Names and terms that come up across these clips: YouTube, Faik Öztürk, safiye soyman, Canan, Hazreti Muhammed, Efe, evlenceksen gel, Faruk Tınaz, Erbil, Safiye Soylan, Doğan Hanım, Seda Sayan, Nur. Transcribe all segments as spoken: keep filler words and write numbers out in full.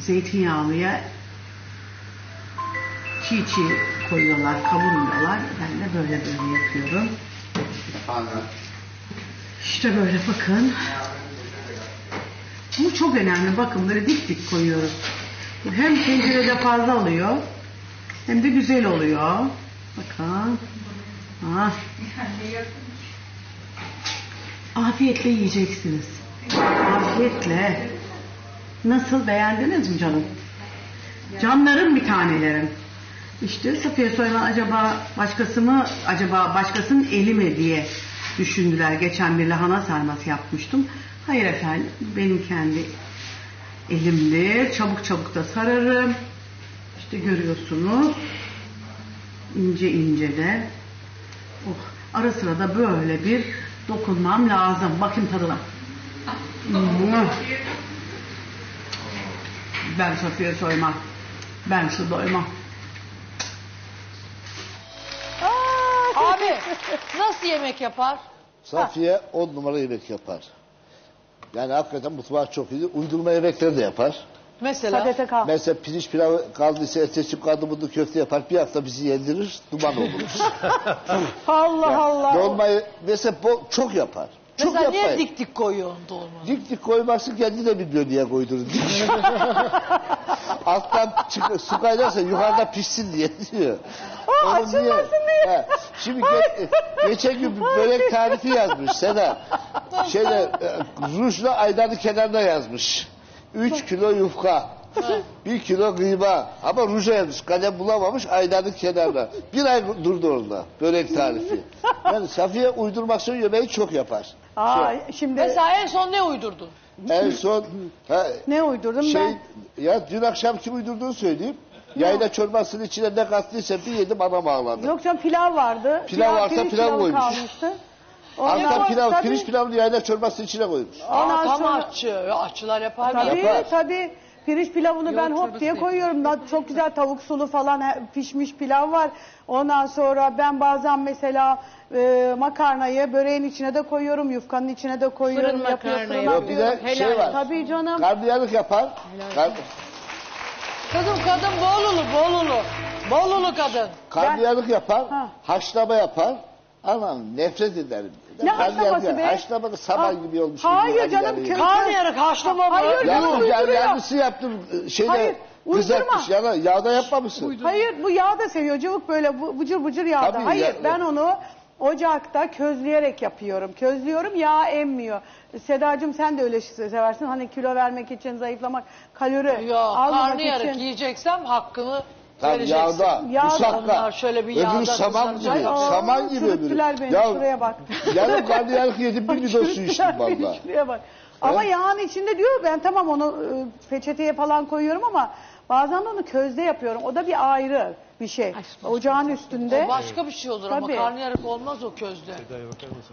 zeytinyağlıya çiğ çiğ koyuyorlar, kavuruyorlar. Ben de böyle böyle yapıyorum. İşte böyle bakın. Bu çok önemli. Bakın böyle dik dik koyuyoruz. Hem tencerede fazla oluyor, hem de güzel oluyor. Bakın. Ah. Afiyetle yiyeceksiniz. Afiyetle. Nasıl, beğendiniz mi canım? Canlarım bir tanelerim. İşte Safiye Soylan acaba başkası mı, acaba başkasının eli mi diye düşündüler. Geçen bir lahana sarması yapmıştım. Hayır efendim, benim kendi elimle çabuk çabuk da sararım. İşte görüyorsunuz. İnce ince de. Oh, ara sıra da böyle bir dokunmam lazım. Bakın tadına. Ben Safiye Soyman. Ben şu doymam. Abi nasıl yemek yapar? Safiye on numara yemek yapar. Yani hakikaten mutfağı çok iyi. Uydurma yemekleri de yapar. Mesela? Mesela pirinç pilav kaldıysa, ete çıp kaldı, bunu köfte yapar. Bir hafta bizi yendirir, duman oluruz. Allah yani, Allah. Dolmayı mesela çok yapar. Çok mesela yapmayın. Niye dik dik koyuyorsun dolmayı? Dik dik koymaksın, kendi de bilmiyor niye koydurur. Alttan çıkıyor, su kaynarsa yukarıda pişsin diye diyor. Aa, açılmasın diye. diye. Şimdi ge geçen gün bir börek tarifi yazmış Seda. Şeyde, rujla aydanı kenarına yazmış. Üç kilo yufka, bir kilo kıyma. Ama ruja yazmış, kalem bulamamış, aydanın kenarına. Bir ay durdu orada börek tarifi. Yani Safiye uydurmak için yemeği çok yapar. Aa, şey. Şimdi... Mesela en son ne uydurdun? En son... Ha, ne uydurdum şey, ben? Ya dün akşam kim uydurduğunu söyleyeyim. Yayla çorbasının içine ne kattıysa bir yedim, anam ağladı. Yok canım, pilav vardı. Pilav, pilav varsa pilav koymuş. Altta pilav, tabii. Pirinç pilavını yayla çorbasının içine koymuş. Aa, tam sonra... açı. Açılar yapar. Tabii yapar. Tabii. Pirinç pilavını yok, ben hop diye koyuyorum. Da, çok güzel tavuk sulu falan pişmiş pilav var. Ondan sonra ben bazen mesela e, makarnayı böreğin içine de koyuyorum. Yufkanın içine de koyuyorum. Fırın makarnayı. Yok, bir de helal. Şey var. Tabii canım. Karnıyarık yapar. Karnı... Kadın kadın Bolulu, Bolulu. Bolulu kadın. Karnıyarık ben... yapar. Ha. Haşlama yapar. Anam nefret ederim. Ne haşlaması be? Haşlama da saban gibi olmuş. Hayır canım, karnıyarık haşlama mı? Hayır canım, uyduruyor. Yarısı yaptım, şeyde, hayır, kızartmış, yana, yağda yapmamışsın. Uydurma. Hayır, bu yağda seviyor, cıvık böyle bıcır bıcır yağda. Tabii, hayır, ya, ben onu ocakta közleyerek yapıyorum. Közlüyorum, yağ emmiyor. Sedacığım sen de öyle seversin, hani kilo vermek için, zayıflamak, kalori ya, almamak için. Karnıyarık yiyeceksem hakkını... Tam yağda, musakla, öbürü saman gibi, saman gibi öbürü. Ya, yarım karnıyarık yedim, bir bidon su içtim valla. Ama yağın içinde diyor, ben tamam onu peçeteye falan koyuyorum ama bazen de onu közde yapıyorum. O da bir ayrı bir şey. Ocağın üstünde. O başka bir şey olur ama karnıyarık olmaz o közde.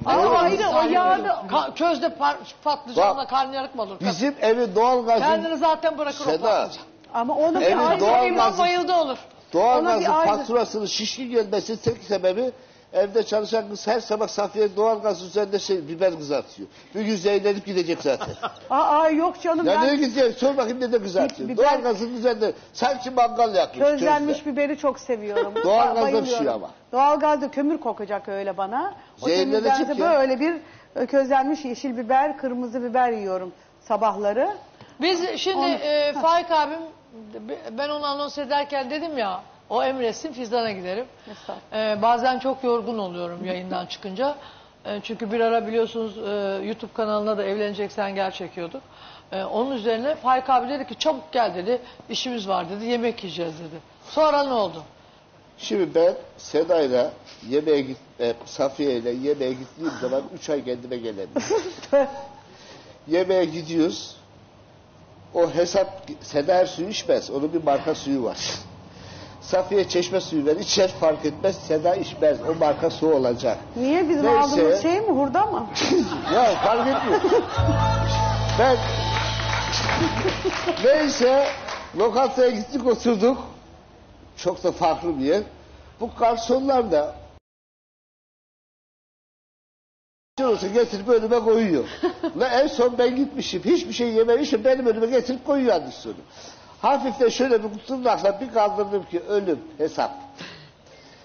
Ama ayrı o yağda. Közde patlıcanla karnıyarık mı olur? Bizim evi doğal gazın. Kendini zaten bırakır o patlıcan. Ama onun evet, bir doğalgazın bayıldı olur. Doğalgazın faturasının şişkin gelmesinin tek sebebi, evde çalışan kız her sabah Safiye doğalgaz üzerinde şey, biber kızartıyor. Bir gün zehirlenip gidecek zaten. Aa yok canım. Ya ben... nereye gidecek? Sor bakayım ne de kızartıyor. Biber... Doğalgazın üzerinde sanki mangal yakmış. Közlenmiş biberi çok seviyorum. Doğalgazda pişiyor ama. Doğalgazda kömür kokacak öyle bana. O zehirlenecek ya. Böyle bir közlenmiş yeşil biber, kırmızı biber yiyorum sabahları. Biz şimdi e, Faik abim, ben onu anons ederken dedim ya, o emretsin Fizan'a giderim. Ee, bazen çok yorgun oluyorum yayından çıkınca. Ee, çünkü bir ara biliyorsunuz e, YouTube kanalına da Evleneceksen Gel çekiyorduk. Ee, onun üzerine Faik abi dedi ki çabuk gel dedi, işimiz var dedi, yemek yiyeceğiz dedi. Sonra ne oldu? Şimdi ben Seda'yla yemeğe git, e, Safiye'yle yemeğe gittiğim zaman üç ay kendime gelemiyorum. Yemeğe gidiyoruz. O hesap, Seda her suyu içmez. Onun bir marka suyu var. Safiye çeşme suyu ver, içer fark etmez. Seda içmez. O marka su olacak. Niye? Bizim neyse, aldığımız şey mi? Hurda mı? Ya fark etmiyor. Ben... Neyse, lokantaya gittik, oturduk. Çok da farklı bir yer. Bu garsonlar da... olsa getirip önüme koyuyor. Ulan en son ben gitmişim, hiçbir şey yememişim, benim önüme getirip koyuyor adını. Hafif de şöyle bir kusurlarsa bir kaldırdım ki ölüm hesap.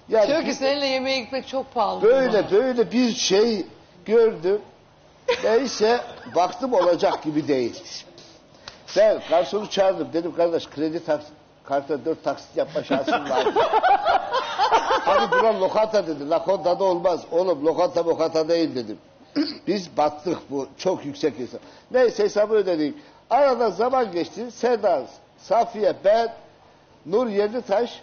Yani çünkü seninle yemeğe gitmek çok pahalı. Böyle bana. Böyle bir şey gördüm. Neyse baktım olacak gibi değil. Ben garsonu çağırdım. Dedim kardeş kredi taksit, kartla dört taksit yapma şansım var. Hani buna lokanta dedi. Lokanta da olmaz. Oğlum lokanta mokanta değil dedim. Biz battık bu çok yüksek hesap. Neyse hesabı ödedik. Arada zaman geçti. Seda, Safiye, ben, Nur Yenitaş,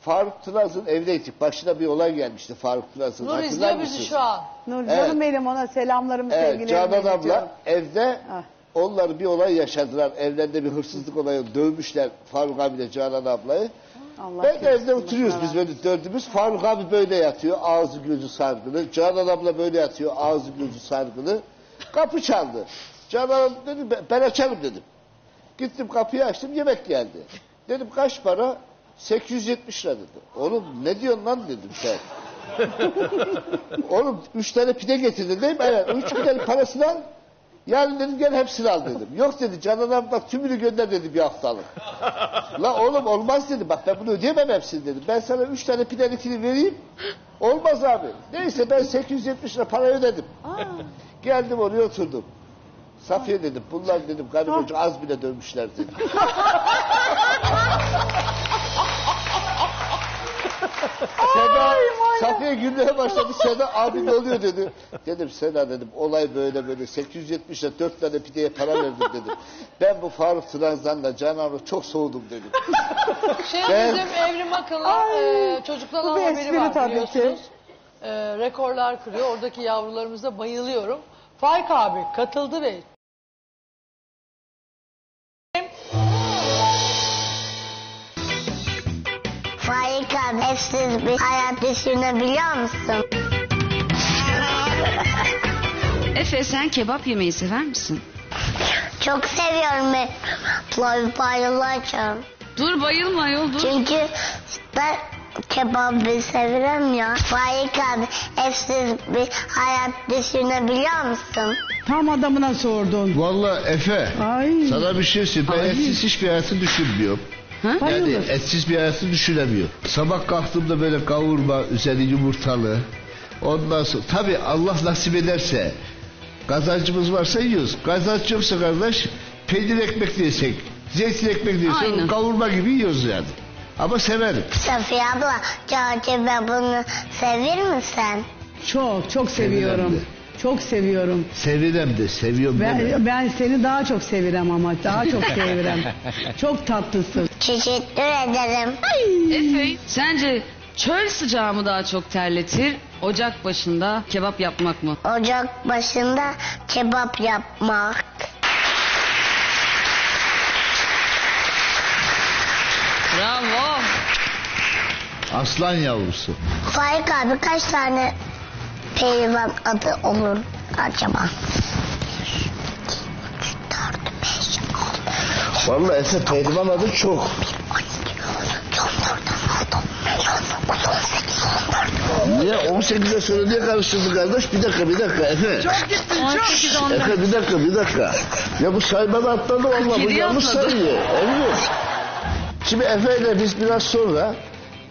Faruk Tınaz'ın evdeydik. Başına bir olay gelmişti Faruk Tınaz'ın. Nur izliyor bizi şu an. Nur evet. Canım benim ona selamlarımı evet, sevgilerimi Canan abla evde ah. Onlar bir olay yaşadılar. Evlerinde bir hırsızlık olayı dövmüşler Faruk abi de Canan ablayı. Allah ben de evde oturuyoruz biz böyle dördümüz. Faruk abi böyle yatıyor ağzı gözü sargılı. Canan abla böyle yatıyor ağzı gözü sargılı. Kapı çaldı. Canan dedim ben açarım dedim. Gittim kapıyı açtım yemek geldi. Dedim kaç para? sekiz yüz yetmiş lira dedi. Oğlum ne diyorsun lan dedim sen. Oğlum üç tane pide getirdin değil mi? Evet. O üç pidenin parasını al. Yani dedim gel hepsini al dedim. Yok dedi Canan abla tümünü gönder dedi bir haftalık. La oğlum olmaz dedi. Bak ben bunu ödeyemem hepsini dedim. Ben sana üç tane pidenin ikini vereyim. Olmaz abi. Neyse ben sekiz yüz yetmiş lira parayı ödedim. Aa. Geldim oraya oturdum. Safiye dedim bunlar dedim garip az bile dönmüşler dedim. Seda, Safiye gülmeye başladı. Seda abi ne oluyor dedi. Dedim Seda dedim olay böyle böyle sekiz yüz yetmişle dört tane pideye para verdim dedim. Ben bu Faruk Tınaz'dan da Canan'la çok soğudum dedim. Şey ben... bizim Evrim Akıl'ın e, çocuklarla haberi var biliyorsunuz. E, rekorlar kırıyor. Oradaki yavrularımıza bayılıyorum. Faik abi katıldı ve Faik abi hepsiz bir hayat düşünebiliyor musun? Efe sen kebap yemeyi sever misin? Çok seviyorum ben. Bayılacağım. Dur bayılma yol dur. Çünkü ben kebabı severim ya. Faik abi hepsiz bir hayat düşünebiliyor musun? Tam adamına sordun. Vallahi Efe ay. Sana bir şey söyleyeyim. Ben etsiz hiçbir hayatı düşünmüyorum. Ha? Yani etsiz bir hayatı düşünemiyor. Sabah kalktığımda böyle kavurma, üzeri yumurtalı. Ondan sonra tabii Allah nasip ederse kazancımız varsa yiyoruz. Kazanç yoksa kardeş peynir ekmek diysek, zeytin ekmek diysek kavurma gibi yiyoruz yani. Ama severim. Safiye abla, acaba bunu sever misin? Çok, çok seviyorum. Çok seviyorum. Sevirem de, seviyorum ben, de. Ben seni daha çok sevirem ama, daha çok sevirem. Çok tatlısın. Teşekkür ederim. Efe, sence çöl sıcağı mı daha çok terletir, ocak başında kebap yapmak mı? Ocak başında kebap yapmak. Bravo. Aslan yavrusu. Faik abi kaç tane... Peyvan adı olur acaba? üç, dört, beş, altı. Vallahi Efe peyvan adı çok. Niye on sekize sonra diye karıştırdı kardeş? Bir dakika bir dakika Efe. Çok gittin çok. Efe bir dakika bir dakika. Ya bu saymada atladı vallahi bu yanlış sayıyor. Olmuyor. Şimdi Efe ile biz biraz sonra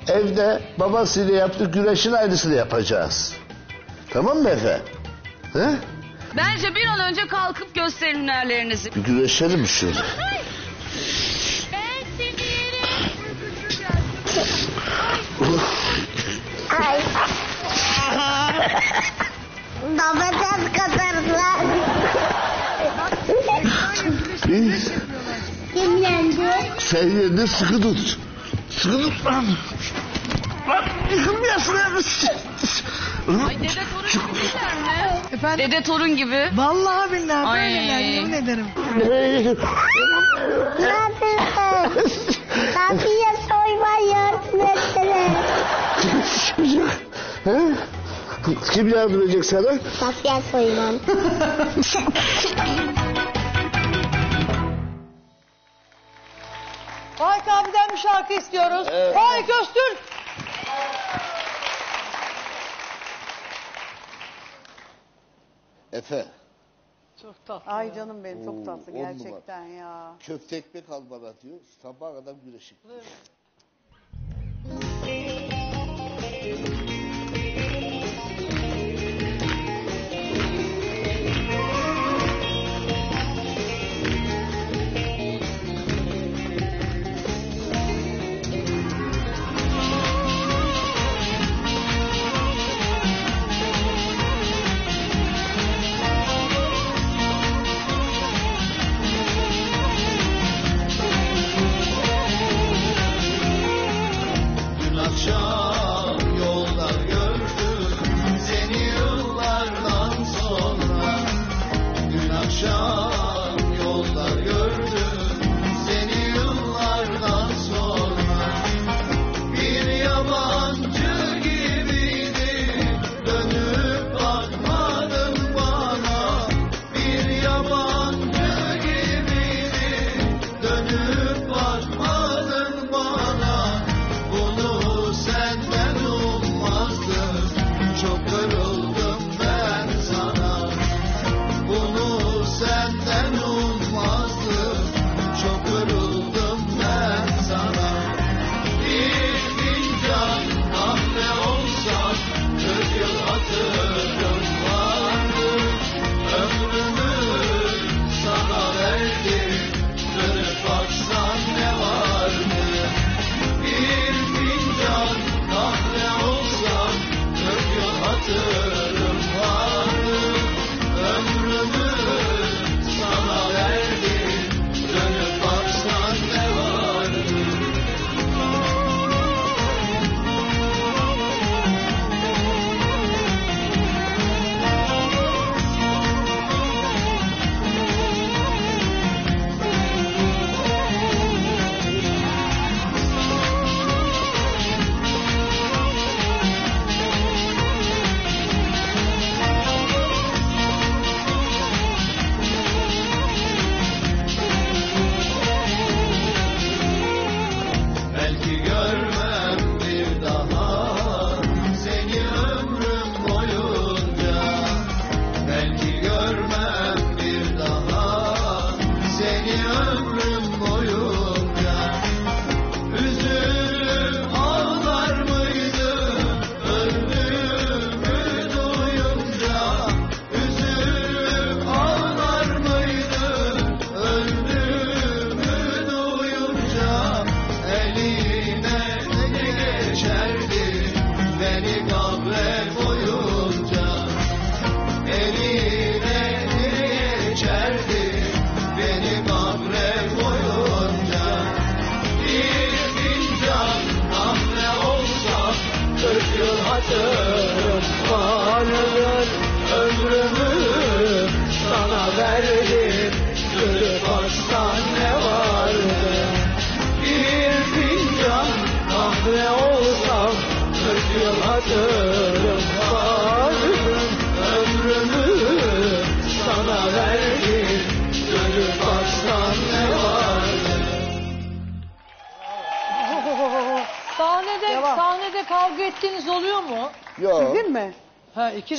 evde babasıyla yaptığı güreşin aynısını yapacağız. Tamam mı Efe? He? Bence bir an önce kalkıp gösterin hünerlerinizi. Bir güreşelim şöyle. Ben seni yerim. Ay. Domates katarlar. Kim yendi? Sen yendin sıkı tut. Sıkı tut lan. Bak yıkılmayasın abi. Ay dede torun gibiler mi? Efendim? Dede torun gibi. Vallahi billahi böyleler yemin ederim. Safiye Soylan yardım ettiler. Kim yardım edecek sana? Safiye Soylan. Faik abiden bir şarkı istiyoruz. Evet. Faik Öztürk. Efe, Çok tatlı. Ay canım benim, çok tatlı gerçekten ya. Köfte ekmek al bana diyor. Sabaha kadar güreşim. Evet.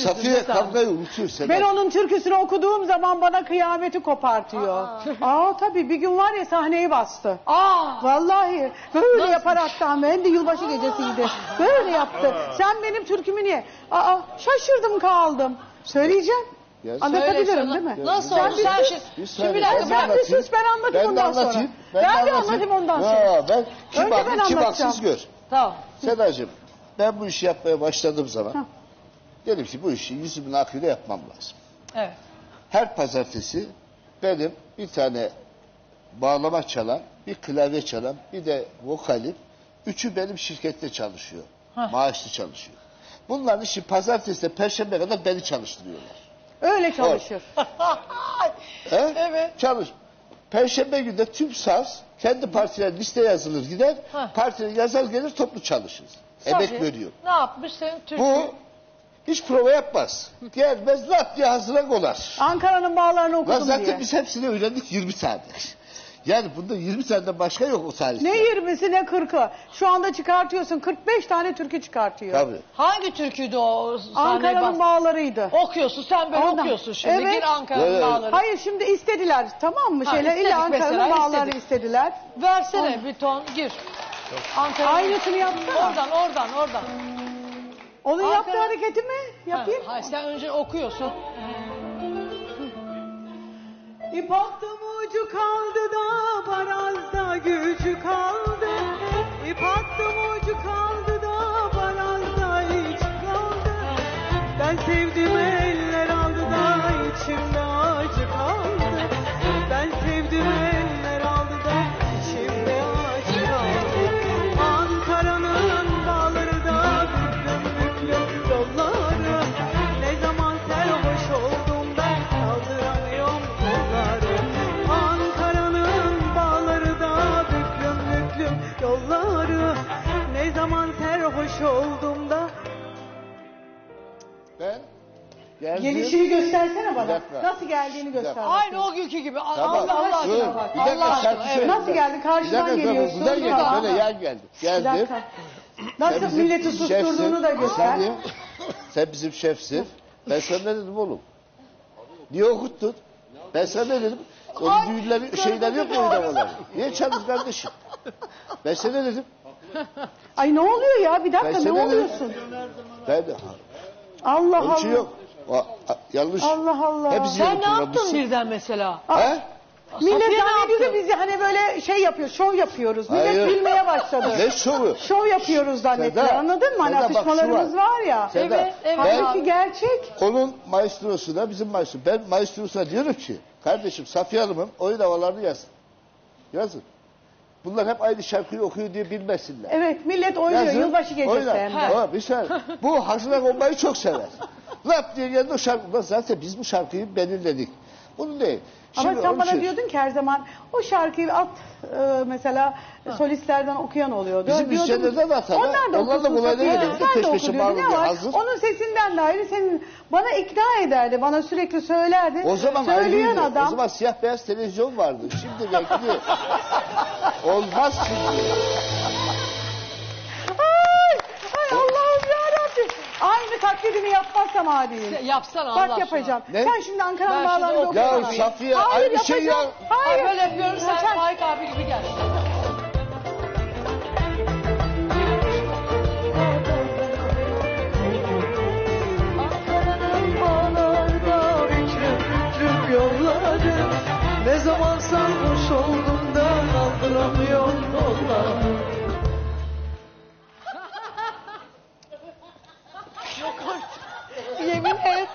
Safiye kavgayı unutuyor Seda. Ben onun türküsünü okuduğum zaman bana kıyameti kopartıyor. Aa, Aa tabii bir gün var ya sahneyi bastı. Aa. Vallahi böyle Nasıl? yapar hatta ben de yılbaşı Aa. gecesiydi. Böyle yaptı. Aa. Sen benim türkümü niye? Aa, şaşırdım kaldım. Söyleyeceğim. Ya anlatabilirim sana, değil mi? Nasıl olur? Sen bir sus. Bir saniye, bir dakika, ben bir sus ben anlatayım ondan sonra. Ben de anlatayım ondan sonra. Ben kim haklı kim haksız gör. Tamam. Sedacığım ben bu işi yapmaya başladığım zaman... Ha. Dedim ki bu işi yüzümün akıyla yapmam lazım. Evet. Her pazartesi benim bir tane bağlama çalan, bir klavye çalan, bir de vokalim. Üçü benim şirkette çalışıyor. Heh. Maaşlı çalışıyor. Bunların işi pazartesi de perşembe kadar beni çalıştırıyorlar. Öyle çalışıyor. Evet. Evet. Çalış. Perşembe günü de tüm saz kendi partilerine liste yazılır gider. Heh. Partileri yazar gelir toplu çalışırız. Sabi, emek veriyor. Ne yapmış senin Türk'ü? Bu hiç prova yapmaz. Gelmez laf diye hazıra kolar. Ankara'nın bağlarını okudum diye. Zaten biz hepsini öğrendik yirmi saat. Yani bunda yirmi seneden başka yok o tarihte. Ne yirmisi ne kırkı. Şu anda çıkartıyorsun kırk beş tane türkü çıkartıyor. Tabii. Hangi türküydü o? Ankara'nın bağlarıydı. Okuyorsun sen böyle. Ondan okuyorsun şimdi. Evet. Gir Ankara'nın evet. bağları. Hayır şimdi istediler tamam mı? Şeyle Ankara'nın bağları istedik. istediler. Versene on. bir ton gir. Aynısını yapsana. Oradan oradan oradan. Onun Ankara... yaptığı hareketi mi? Yapayım. Ha, hayır, sen önce okuyorsun. İp attım ucu kaldı da barazda gücü kaldı. İp attım ucu kaldı da barazda hiç kaldı. Ben sevdim eller aldı da içimde acı kaldı. Ben sevdim eller aldı da içimde acı kaldı. Ankara'nın bağları da büklüm büklüm yolları. Ne zaman serhoş oldum ben kaldıramıyorum yolları. Ankara'nın bağları da büklüm büklüm yolları. Ne zaman serhoş oldum da. Ben? Geldi. Gelişini göstersene bana. Nasıl geldiğini göster. Aynı o günkü gibi. Tamam. Allah Allah aşkına bak. Allah aşkına. aşkına. aşkına. Evet. Nasıl geldi? Karşıdan dakika, geliyorsun. Güzel geldi. Böyle yer geldi. Geldi. Nasıl milleti susturduğunu şefsin. da göster. Sen, sen bizim şefsin. Ben sana ne dedim oğlum? Niye okuttun? Ben sana ne dedim? Onun düğünleri, şeyler yok mu oynamaları? Niye çaldın kardeşim? Ben sana ne dedim? Ay ne oluyor ya? Bir dakika ne oluyorsun? Ben de. Allah Allah. Hiç yok. O, yanlış. Allah Allah. Hepsi sen ne yaptın mısın? birden mesela? He? Millet zannediyordu bizi hani böyle şey yapıyor, şov yapıyoruz. Hayır. Millet bilmeye başladı. Ne şovu? Şov yapıyoruz zannettiler. Seda, anladın mı? Hani atışmalarımız var. var ya. Seda, evet, evet. Halbuki gerçek. Onun maestrosu da bizim maestro. Ben maestrosuna diyorum ki kardeşim Safiye Hanım'ın oyun havalarını yazın. Yazın. Bunlar hep aynı şarkıyı okuyor diye bilmesinler. Evet millet oynuyor yazın, yılbaşı gecesi hem de. Bir saniye. Bu hazırlık olmayı çok sever. Lap diye yanında şarkı. Zaten biz bu şarkıyı belirledik. Bunu değil. Şimdi ama sen bana şey... diyordun ki her zaman o şarkıyı at e, mesela ha. solistlerden okuyan oluyordu. Bizim müzisyenlerden atar. Onlar da okusun. Sen de oku diyordun ama onun sesinden dair senin bana ikna ederdi. Bana sürekli söylerdi. O zaman söyleyen adam. O zaman siyah beyaz televizyon vardı. Şimdi belki de olmaz şimdi. Aynı taklidini yapmazsam abi. Yapsan Allah aşkına. Bak yapacağım. Ne? Sen şimdi Ankara'nın bağlarında okuyorsun. Ya Safiye aynı şey ya. Hayır. Böyle yapıyorum sen Faik abi gibi gel. Ankara'nın bağlarda büklüm büklüm yolları. Ne zaman sarhoş oldum da kaldıramıyorum onları. Yemin et.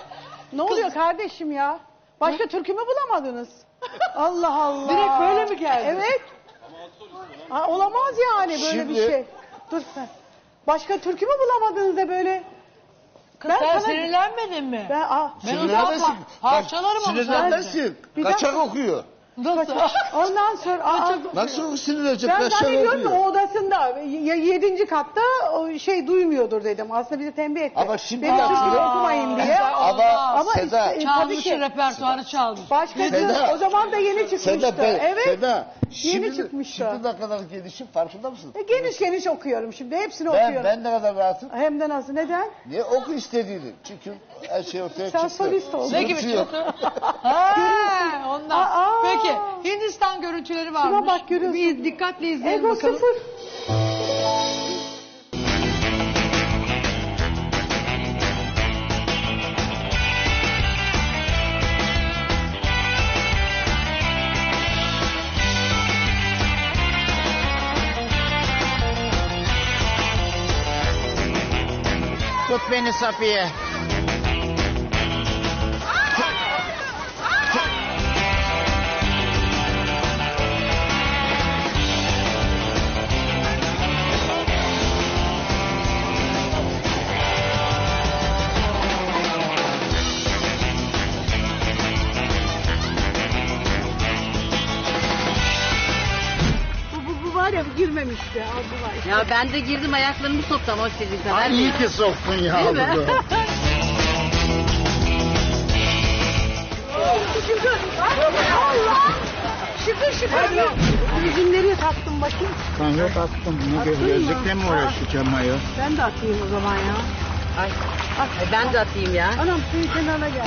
Ne Kız, oluyor kardeşim ya? Başka ne? türkü mü bulamadınız? Allah Allah. Direkt böyle mi geldi? Evet. Ha, olamaz yani böyle Şimdi... bir şey. Dur sen. Başka türkü mü bulamadınız da böyle? Kız ben sen sana... sinirlenmedin mi? Ben, ah, sinirlenmesin. Parçalarım onu. Sinirlenmesin. Kaçak dakika. okuyor. Nasıl? Ondan sonra... Aa, nasıl sinirlenecek? Ben zannediyorum ki o odasında, yedinci katta şey duymuyordur dedim. Aslında bizi tembih etti. Ama şimdi... Beni sizi okumayın diye. Ama, ama Seda... Işte, çalmış repertuarı çalmış. Başka Seda, o zaman da yeni çıkmıştı. Seda, ben, evet, Seda, şimdi, yeni çıkmıştı. Şimdi ne kadar gelişim farkında mısın? E, geniş geniş okuyorum şimdi. Hepsini ben, okuyorum. Ben ne kadar rahatım? Hem de nasıl? Neden? Niye oku istediğini? Çünkü her şey ortaya çıktı. Sen solist oldun. Ne gibi çıktı? Heee ondan. Peki. Hindistan görüntüleri varmış. Şuna bak görüyorsun. Bir dikkatle izleyelim Ego bakalım. Sıfır. Tut beni Safiye. Girmemişti ağzı var. Ya ben de girdim ayaklarımı soktum o çizgiden. Ay iyi ki soktun ya. Değil mi? Allah! şıkır şıkır. Üzümleri sattım bakayım. Ben yok attım. Bunu gözlükle mi uğraşacağım ayol? Ben de atayım o zaman ya. Ay, at. Ay ben de atayım ya. Anam suyu kenara gel.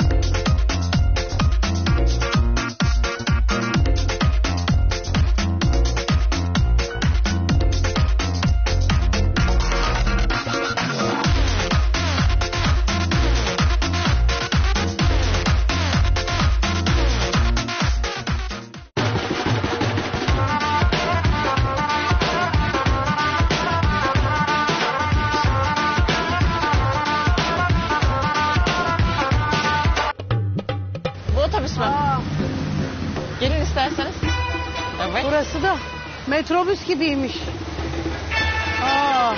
Burası da metrobüs gibiymiş. Aa.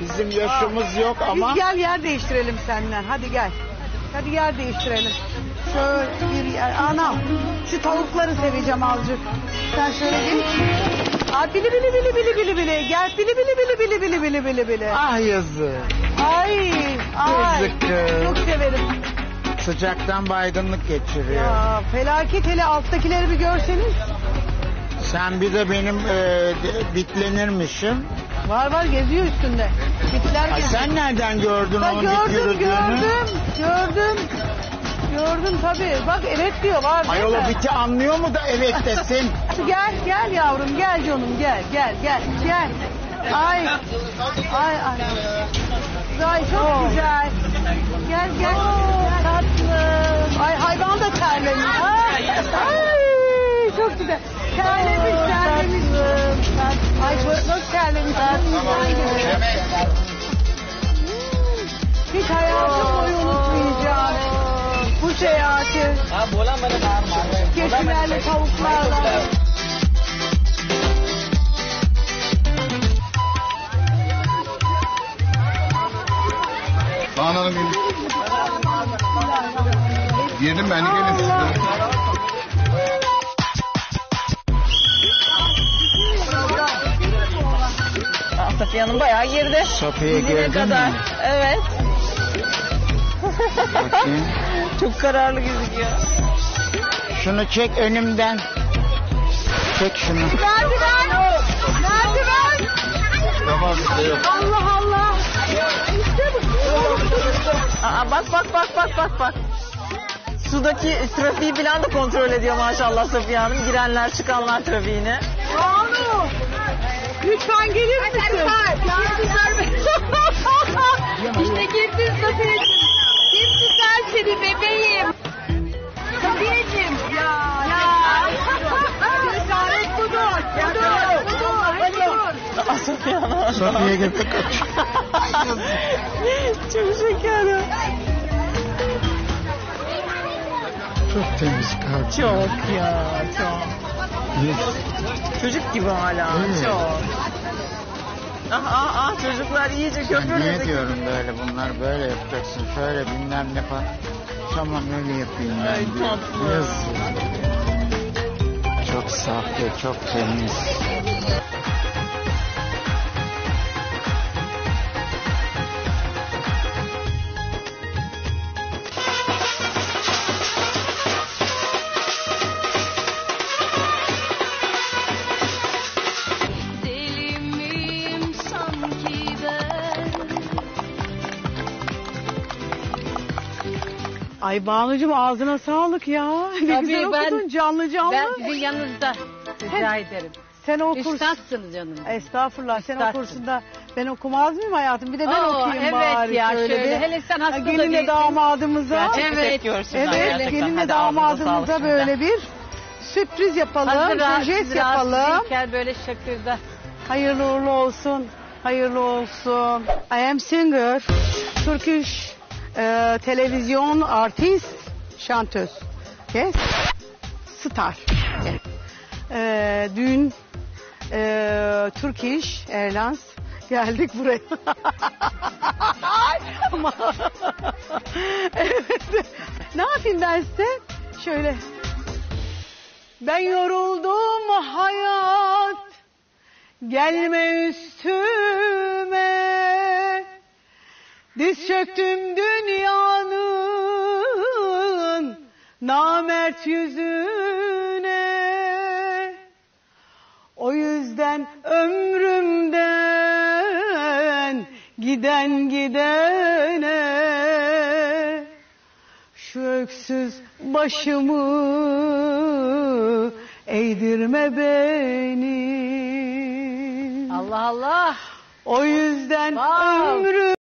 Bizim yaşımız yok ama. Biz gel yer değiştirelim senden. Hadi gel. Hadi yer değiştirelim. Şöyle bir yer. Anam şu tavukları seveceğim azıcık. Sen şöyle değil. Aa, bili bili bili bili bili bili. Gel bili bili bili bili bili bili bili bili. Ah yazık. Ay. Ay. Yazık. Çok severim. Sıcaktan baygınlık geçiriyor. Ya felaket, hele alttakileri bir görseniz. Sen bir de benim e, bitlenirmişim. Var var geziyor üstünde. Bitler geziyor. Sen nereden gördün ben onu? Gördüm bit gördüm gördüm. Gördüm tabii. Bak evet diyor var. Ayol o biti anlıyor mu da evet desin. Gel gel yavrum gel canım gel gel gel gel. Ay ay ay. Ay çok oh. Güzel. Gel gel. Oh, tatlım. Ay hayvan da terlemiş. Ay, ay çok güzel. Terlemiş oh, terlemiş. Tatlım. Ay çok, çok terlemiş. Hiç hayatım boyu unutmayacağım. Bu seyahati. Keçilerle tavuklarla. Doğan Hanım gelin. Yedim ben de gelin size. Safiye Hanım bayağı girdi. Safiye girdi kadar. Mi? Evet. Bakayım. Çok kararlı gözüküyor. Şunu çek önümden. Çek şunu. Merdiven. Merdiven. Allah Allah. Aa, bak bak bak bak bak bak. Sudaki trafiği bilen de kontrol ediyor maşallah Safiye Hanım. Girenler çıkanlar trafiğini. Banu. Lütfen gelir misin? İşte girdin Safiyeciğim. Kimsin sen seni bebeğim? Safiyeciğim. Ya ya. Cesaret budur. Budur. Safiye Hanım. Safiye gitti kaç. Çok şeker. Çok temiz kalp. Çok ya çok. Yes. Çocuk gibi hala evet. Çok. Ah ah ah çocuklar iyice köpürüyor. Ne diyorum böyle bunlar böyle yapacaksın şöyle bilmem ne falan. Tamam öyle yapayım ben. Ay tatlı. Yes. Çok safte çok temiz. Ay Banu'cum ağzına sağlık ya. Ne tabii güzel okudun ben, canlı canlı. Ben sizin yanınızda rica ederim. Sen o kurs... Üstadsınız canım. Estağfurullah. Üstadsın. Sen o kursunda ben okumaz mıyım hayatım? Bir de ben Oo, okuyayım evet bari. Evet ya şöyle. şöyle. Hele sen hasta da gelinle damadımıza. Evet. Evet gelinle damadımıza böyle bir sürpriz yapalım. Projes yapalım. Gel böyle şakırda. Hayırlı uğurlu olsun. Hayırlı olsun. I am singer. Turkish. Ee, televizyon artist şantöz yes. Star yes. Ee, dün e, Turkish Airlines geldik buraya. Evet. Ne yapayım ben size şöyle ben yoruldum hayat gelme üstüme. Diz çöktüm dünyanın namert yüzüne. O yüzden ömrümden giden gidene, şu öksüz başımı eğdirme beni. Allah Allah. O yüzden ömrüm